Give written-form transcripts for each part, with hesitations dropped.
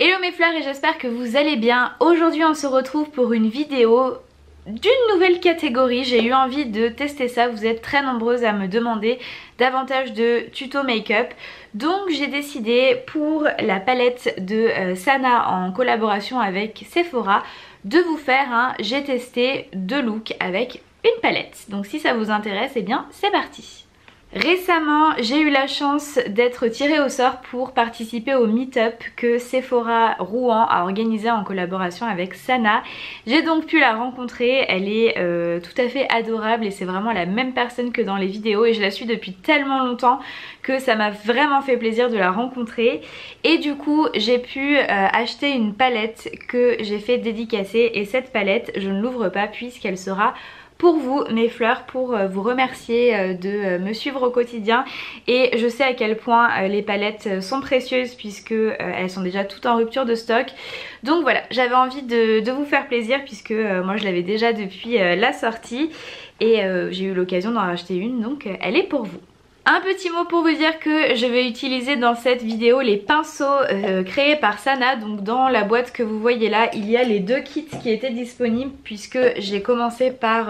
Hello mes fleurs et j'espère que vous allez bien. Aujourd'hui on se retrouve pour une vidéo d'une nouvelle catégorie. J'ai eu envie de tester ça, vous êtes très nombreuses à me demander davantage de tuto make-up. Donc j'ai décidé pour la palette de Sana en collaboration avec Sephora de vous faire un j'ai testé deux looks avec une palette. Donc si ça vous intéresse, eh bien c'est parti. Récemment, j'ai eu la chance d'être tirée au sort pour participer au meet-up que Sephora Rouen a organisé en collaboration avec Sana. J'ai donc pu la rencontrer, elle est tout à fait adorable et c'est vraiment la même personne que dans les vidéos et je la suis depuis tellement longtemps que ça m'a vraiment fait plaisir de la rencontrer. Et du coup, j'ai pu acheter une palette que j'ai fait dédicacer et cette palette, je ne l'ouvre pas puisqu'elle sera pour vous mes fleurs, pour vous remercier de me suivre au quotidien. Et je sais à quel point les palettes sont précieuses puisque elles sont déjà toutes en rupture de stock. Donc voilà, j'avais envie de vous faire plaisir puisque moi je l'avais déjà depuis la sortie et j'ai eu l'occasion d'en racheter une, donc elle est pour vous. Un petit mot pour vous dire que je vais utiliser dans cette vidéo les pinceaux créés par Sana. Donc dans la boîte que vous voyez là, il y a les deux kits qui étaient disponibles puisque j'ai commencé par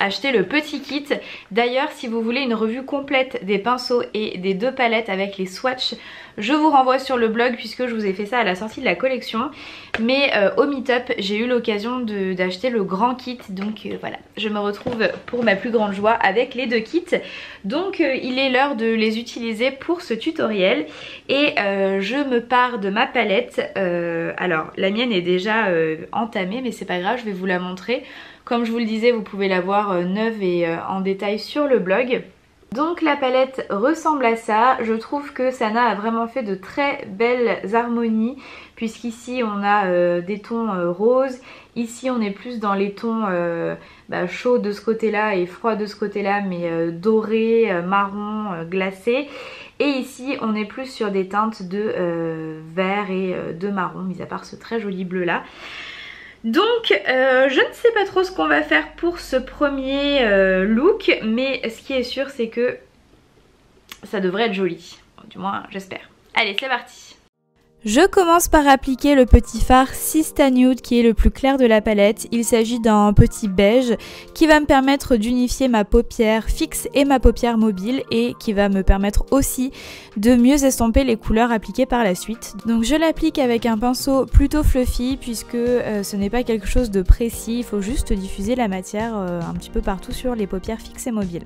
acheter le petit kit. D'ailleurs, si vous voulez une revue complète des pinceaux et des deux palettes avec les swatchs, je vous renvoie sur le blog puisque je vous ai fait ça à la sortie de la collection. Mais au meet-up, j'ai eu l'occasion d'acheter le grand kit. Donc voilà, je me retrouve pour ma plus grande joie avec les deux kits. Donc il est l'heure de les utiliser pour ce tutoriel. Et je me pars de ma palette. Alors la mienne est déjà entamée mais c'est pas grave, je vais vous la montrer. Comme je vous le disais, vous pouvez la voir neuve et en détail sur le blog. Donc la palette ressemble à ça, je trouve que Sana a vraiment fait de très belles harmonies puisqu'ici on a des tons roses, ici on est plus dans les tons chauds de ce côté là et froids de ce côté là mais dorés, marron, glacés. Et ici on est plus sur des teintes de vert et de marron, mis à part ce très joli bleu là. Donc je ne sais pas trop ce qu'on va faire pour ce premier look, mais ce qui est sûr c'est que ça devrait être joli, du moins j'espère. Allez, c'est parti. Je commence par appliquer le petit fard Sista Nude qui est le plus clair de la palette. Il s'agit d'un petit beige qui va me permettre d'unifier ma paupière fixe et ma paupière mobile et qui va me permettre aussi de mieux estomper les couleurs appliquées par la suite. Donc je l'applique avec un pinceau plutôt fluffy puisque ce n'est pas quelque chose de précis, il faut juste diffuser la matière un petit peu partout sur les paupières fixes et mobiles.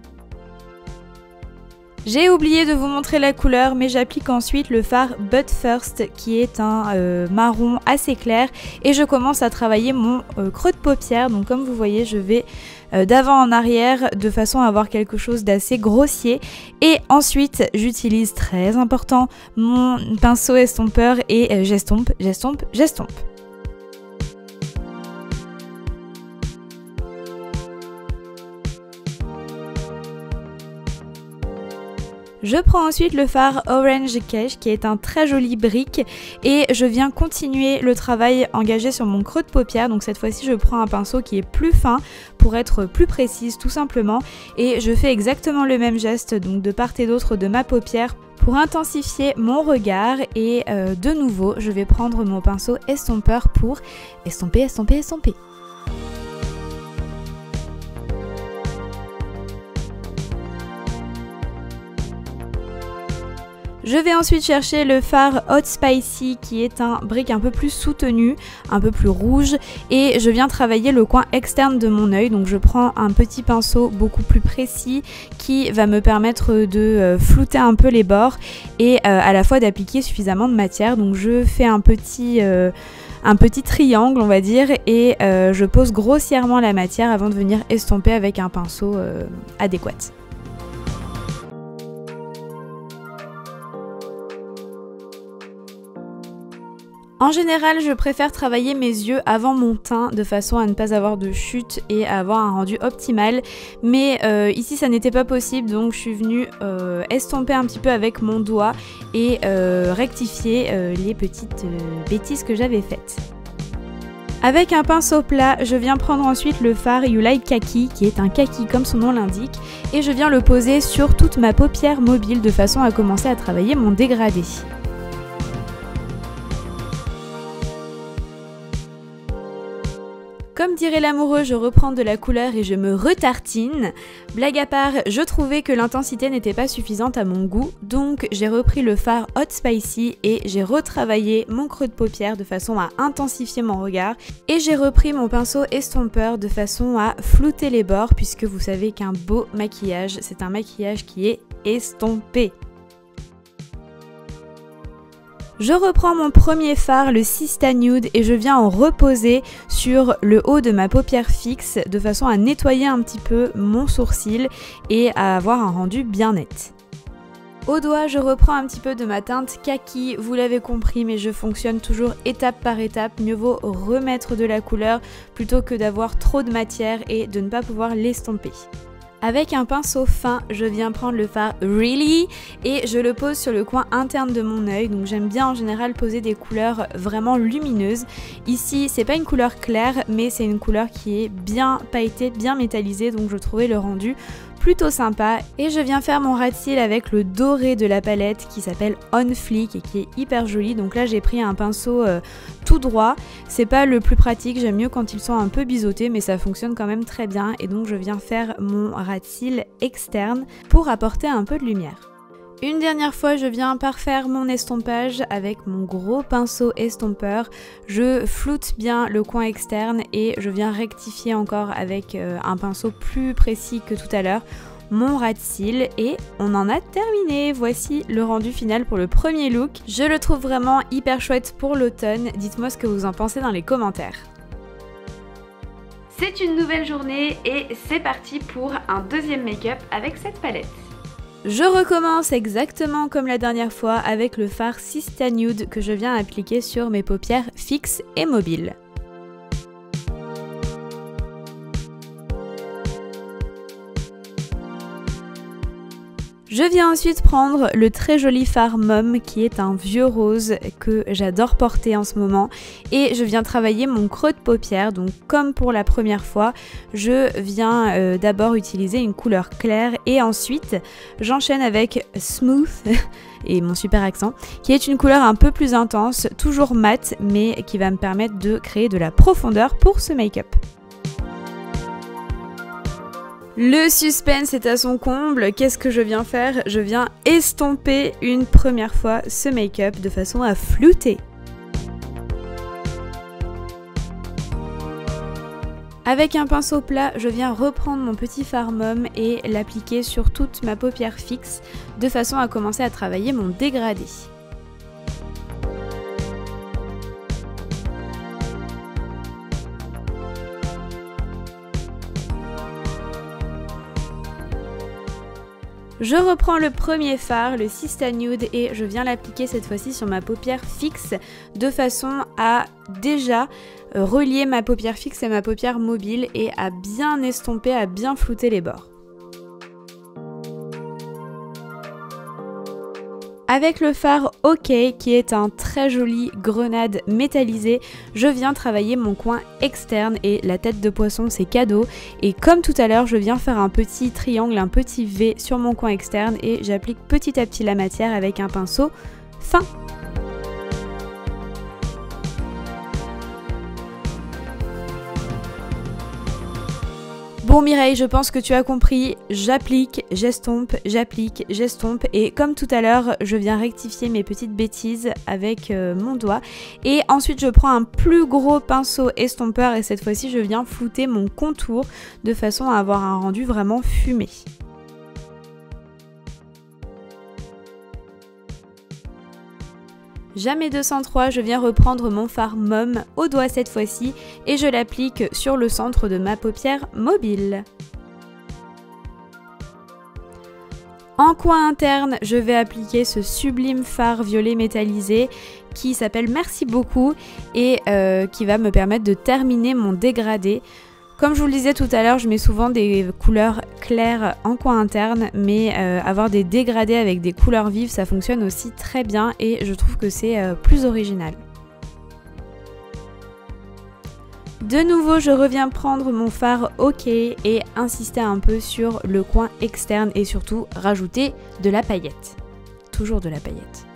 J'ai oublié de vous montrer la couleur mais j'applique ensuite le fard But First qui est un marron assez clair et je commence à travailler mon creux de paupière. Donc comme vous voyez je vais d'avant en arrière de façon à avoir quelque chose d'assez grossier et ensuite j'utilise, très important, mon pinceau estompeur et j'estompe. Je prends ensuite le fard Orange Cash qui est un très joli brique et je viens continuer le travail engagé sur mon creux de paupière. Donc cette fois-ci je prends un pinceau qui est plus fin pour être plus précise tout simplement et je fais exactement le même geste donc de part et d'autre de ma paupière pour intensifier mon regard et de nouveau je vais prendre mon pinceau estompeur pour estomper. Je vais ensuite chercher le fard Hot Spicy qui est un brick un peu plus soutenu, un peu plus rouge et je viens travailler le coin externe de mon œil. Donc je prends un petit pinceau beaucoup plus précis qui va me permettre de flouter un peu les bords et à la fois d'appliquer suffisamment de matière. Donc je fais un petit triangle on va dire et je pose grossièrement la matière avant de venir estomper avec un pinceau adéquat. En général, je préfère travailler mes yeux avant mon teint de façon à ne pas avoir de chute et à avoir un rendu optimal. Mais ici, ça n'était pas possible, donc je suis venue estomper un petit peu avec mon doigt et rectifier les petites bêtises que j'avais faites. Avec un pinceau plat, je viens prendre ensuite le fard You Like Kaki, qui est un kaki comme son nom l'indique, et je viens le poser sur toute ma paupière mobile de façon à commencer à travailler mon dégradé. Comme dirait l'amoureux, je reprends de la couleur et je me retartine. Blague à part, je trouvais que l'intensité n'était pas suffisante à mon goût, donc j'ai repris le fard Hot Spicy et j'ai retravaillé mon creux de paupière de façon à intensifier mon regard. Et j'ai repris mon pinceau estompeur de façon à flouter les bords, puisque vous savez qu'un beau maquillage, c'est un maquillage qui est estompé. Je reprends mon premier fard, le Sista Nude, et je viens en reposer sur le haut de ma paupière fixe de façon à nettoyer un petit peu mon sourcil et à avoir un rendu bien net. Au doigt, je reprends un petit peu de ma teinte kaki, vous l'avez compris, mais je fonctionne toujours étape par étape. Mieux vaut remettre de la couleur plutôt que d'avoir trop de matière et de ne pas pouvoir l'estomper. Avec un pinceau fin, je viens prendre le fard Really et je le pose sur le coin interne de mon œil. Donc j'aime bien en général poser des couleurs vraiment lumineuses. Ici, c'est pas une couleur claire, mais c'est une couleur qui est bien pailletée, bien métallisée. Donc je trouvais le rendu plutôt sympa. Et je viens faire mon ras de cils avec le doré de la palette qui s'appelle On Fleek et qui est hyper joli. Donc là, j'ai pris un pinceau tout droit. C'est pas le plus pratique, j'aime mieux quand ils sont un peu biseautés, mais ça fonctionne quand même très bien. Et donc je viens faire mon ras de cils externe pour apporter un peu de lumière. Une dernière fois, je viens parfaire mon estompage avec mon gros pinceau estompeur. Je floute bien le coin externe et je viens rectifier encore avec un pinceau plus précis que tout à l'heure mon ras de cils et on en a terminé. Voici le rendu final pour le premier look. Je le trouve vraiment hyper chouette pour l'automne. Dites-moi ce que vous en pensez dans les commentaires. C'est une nouvelle journée et c'est parti pour un deuxième make-up avec cette palette. Je recommence exactement comme la dernière fois avec le fard Sista Nude que je viens appliquer sur mes paupières fixes et mobiles. Je viens ensuite prendre le très joli fard Mum qui est un vieux rose que j'adore porter en ce moment et je viens travailler mon creux de paupière. Donc comme pour la première fois, je viens d'abord utiliser une couleur claire et ensuite j'enchaîne avec Smooth et mon super accent qui est une couleur un peu plus intense, toujours mate mais qui va me permettre de créer de la profondeur pour ce make-up. Le suspense est à son comble, qu'est-ce que je viens faire? Je viens estomper une première fois ce make-up de façon à flouter. Avec un pinceau plat, je viens reprendre mon petit fard Mum et l'appliquer sur toute ma paupière fixe de façon à commencer à travailler mon dégradé. Je reprends le premier fard, le Sista Nude, et je viens l'appliquer cette fois-ci sur ma paupière fixe de façon à déjà relier ma paupière fixe et ma paupière mobile et à bien estomper, à bien flouter les bords. Avec le fard OK, qui est un très joli grenade métallisé, je viens travailler mon coin externe et la tête de poisson c'est cadeau. Et comme tout à l'heure, je viens faire un petit triangle, un petit V sur mon coin externe et j'applique petit à petit la matière avec un pinceau fin. Bon Mireille, je pense que tu as compris, j'applique, j'estompe et comme tout à l'heure, je viens rectifier mes petites bêtises avec mon doigt et ensuite je prends un plus gros pinceau estompeur et cette fois-ci je viens flouter mon contour de façon à avoir un rendu vraiment fumé. Jamais 203, je viens reprendre mon fard Mum au doigt cette fois-ci et je l'applique sur le centre de ma paupière mobile. En coin interne, je vais appliquer ce sublime fard violet métallisé qui s'appelle Merci Beaucoup et qui va me permettre de terminer mon dégradé. Comme je vous le disais tout à l'heure, je mets souvent des couleurs claires en coin interne, mais avoir des dégradés avec des couleurs vives, ça fonctionne aussi très bien et je trouve que c'est plus original. De nouveau, je reviens prendre mon fard OK et insister un peu sur le coin externe et surtout rajouter de la paillette. Toujours de la paillette.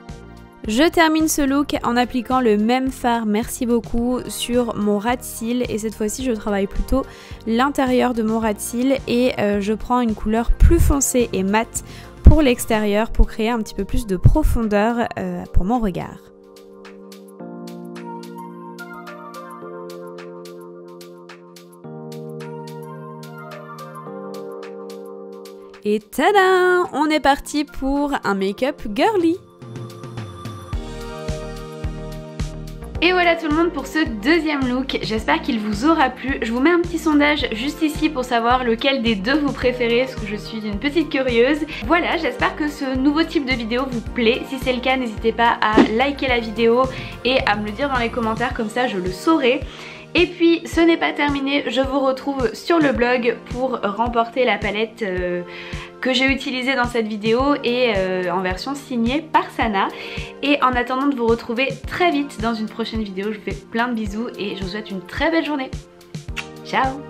Je termine ce look en appliquant le même fard Merci Beaucoup sur mon ras de cils, et cette fois-ci je travaille plutôt l'intérieur de mon ras de cils et je prends une couleur plus foncée et mate pour l'extérieur pour créer un petit peu plus de profondeur pour mon regard. Et tadam! On est parti pour un make-up girly! Et voilà tout le monde pour ce deuxième look, j'espère qu'il vous aura plu. Je vous mets un petit sondage juste ici pour savoir lequel des deux vous préférez, parce que je suis une petite curieuse. Voilà, j'espère que ce nouveau type de vidéo vous plaît. Si c'est le cas, n'hésitez pas à liker la vidéo et à me le dire dans les commentaires, comme ça je le saurai. Et puis ce n'est pas terminé, je vous retrouve sur le blog pour remporter la palette que j'ai utilisée dans cette vidéo et en version signée par Sana. Et en attendant de vous retrouver très vite dans une prochaine vidéo, je vous fais plein de bisous et je vous souhaite une très belle journée. Ciao!